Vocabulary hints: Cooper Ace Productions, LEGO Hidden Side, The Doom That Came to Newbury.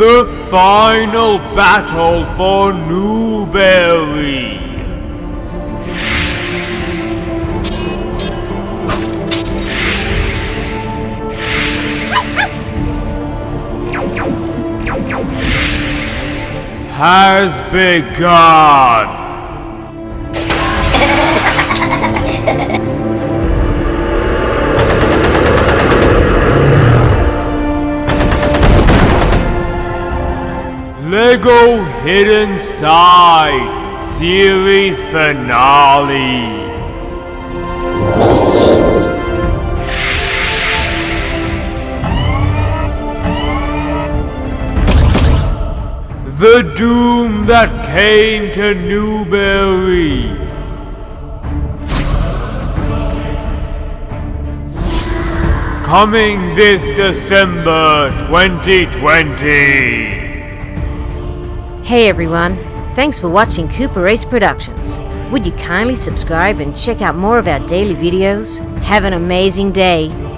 The final battle for Newbury. Has begun. LEGO Hidden Side Series Finale. The Doom That Came to Newbury. Coming this December 2020. Hey everyone, thanks for watching Cooper Ace Productions. Would you kindly subscribe and check out more of our daily videos? Have an amazing day!